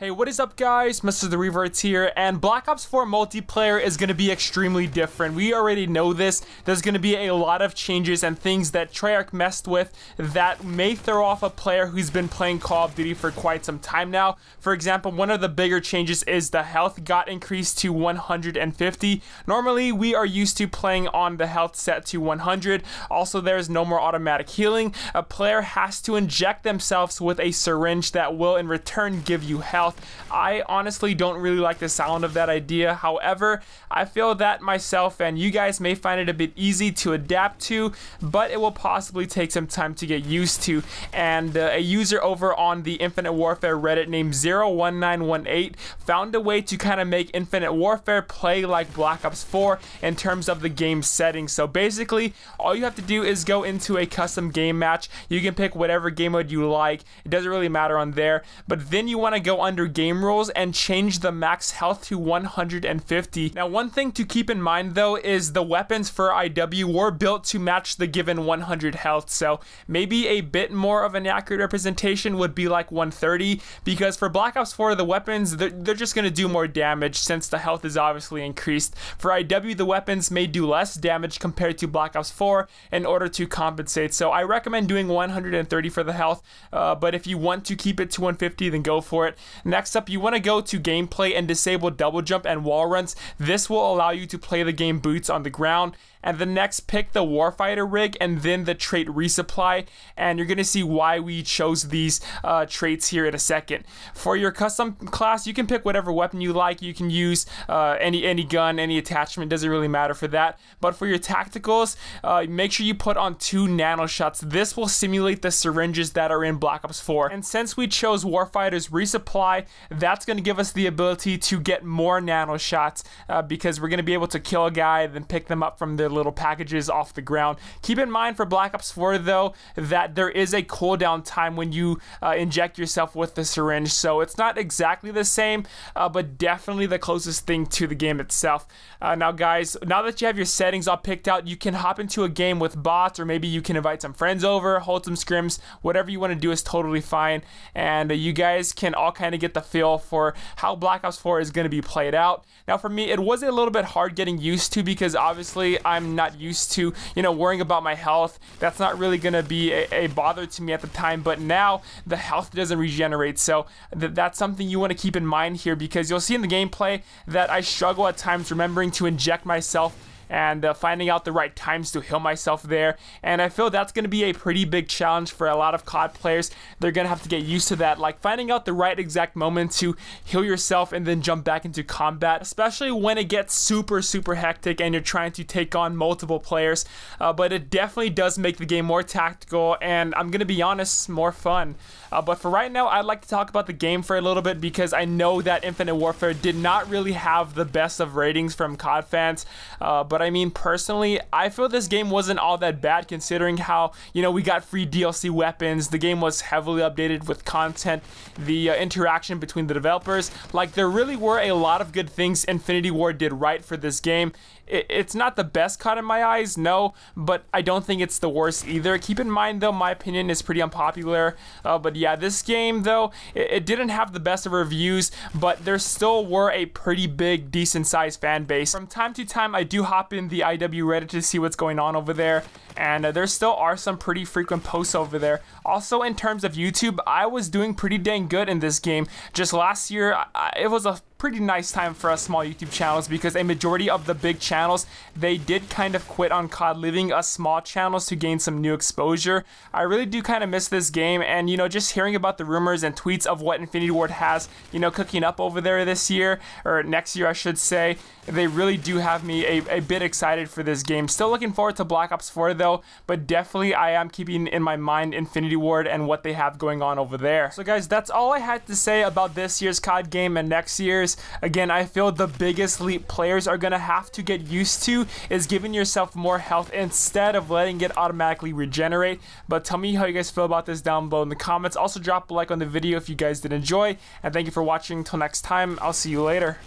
Hey, what is up guys, Mr. The Reverts here, and Black Ops 4 multiplayer is going to be extremely different. We already know this. There's going to be a lot of changes and things that Treyarch messed with that may throw off a player who's been playing Call of Duty for quite some time now. For example, one of the bigger changes is the health got increased to 150. Normally, we are used to playing on the health set to 100. Also, there is no more automatic healing. A player has to inject themselves with a syringe that will in return give you health. I honestly don't really like the sound of that idea. However, I feel that myself and you guys may find it a bit easy to adapt to, but it will possibly take some time to get used to. And a user over on the Infinite Warfare Reddit named zero1918 found a way to kind of make Infinite Warfare play like Black Ops 4 in terms of the game settings. So basically, all you have to do is go into a custom game match. You can pick whatever game mode you like. It doesn't really matter on there, but then you want to go under game rules and change the max health to 150. Now, one thing to keep in mind though is the weapons for IW were built to match the given 100 health, so maybe a bit more of an accurate representation would be like 130, because for Black Ops 4 the weapons they're just going to do more damage since the health is obviously increased. For IW the weapons may do less damage compared to Black Ops 4 in order to compensate, so I recommend doing 130 for the health, but if you want to keep it to 150 then go for it. Next up, you want to go to gameplay and disable double jump and wall runs. This will allow you to play the game boots on the ground. And then next, pick the warfighter rig and then the trait resupply, and you're going to see why we chose these traits here in a second. For your custom class, you can pick whatever weapon you like. You can use any gun, any attachment, doesn't really matter for that. But for your tacticals, make sure you put on 2 nano shots. This will simulate the syringes that are in Black Ops 4. And since we chose warfighters resupply, that's going to give us the ability to get more nano shots because we're going to be able to kill a guy and then pick them up from the little packages off the ground. Keep in mind for Black Ops 4 though that there is a cooldown time when you inject yourself with the syringe, so it's not exactly the same, but definitely the closest thing to the game itself. Now guys, now that you have your settings all picked out, you can hop into a game with bots, or maybe you can invite some friends over, hold some scrims. Whatever you want to do is totally fine, and you guys can all kind of get the feel for how Black Ops 4 is going to be played out. Now for me, it was a little bit hard getting used to because obviously I'm not used to, you know, worrying about my health. That's not really going to be a bother to me at the time, but now the health doesn't regenerate, so that's something you want to keep in mind here, because you'll see in the gameplay that I struggle at times remembering to inject myself and finding out the right times to heal myself there. And I feel that's going to be a pretty big challenge for a lot of COD players. They're going to have to get used to that, like finding out the right exact moment to heal yourself and then jump back into combat, especially when it gets super hectic and you're trying to take on multiple players. But it definitely does make the game more tactical and, I'm going to be honest, more fun. But for right now, I'd like to talk about the game for a little bit, because I know that Infinite Warfare did not really have the best of ratings from COD fans, but I mean, personally, I feel this game wasn't all that bad, considering how, you know, we got free DLC weapons, the game was heavily updated with content, the interaction between the developers. Like, there really were a lot of good things Infinity War did right for this game. It's not the best COD in my eyes, no, but I don't think it's the worst either. Keep in mind, though, my opinion is pretty unpopular. But yeah, this game, though, it didn't have the best of reviews, but there still were a pretty big, decent-sized fan base. From time to time, I do hop in the IW Reddit to see what's going on over there, and there still are some pretty frequent posts over there. Also, in terms of YouTube, I was doing pretty dang good in this game. Just last year, it was a pretty nice time for us small YouTube channels, because a majority of the big channels, they did kind of quit on COD, leaving us small channels to gain some new exposure. I really do kind of miss this game, and you know, just hearing about the rumors and tweets of what Infinity Ward has, you know, cooking up over there this year, or next year I should say, they really do have me a bit excited for this game. Still looking forward to Black Ops 4 though, but definitely I am keeping in my mind Infinity Ward and what they have going on over there. So guys, that's all I had to say about this year's COD game and next year's. Again, I feel the biggest leap players are going to have to get used to is giving yourself more health instead of letting it automatically regenerate. But tell me how you guys feel about this down below in the comments. Also, drop a like on the video if you guys did enjoy. And thank you for watching. Until next time, I'll see you later.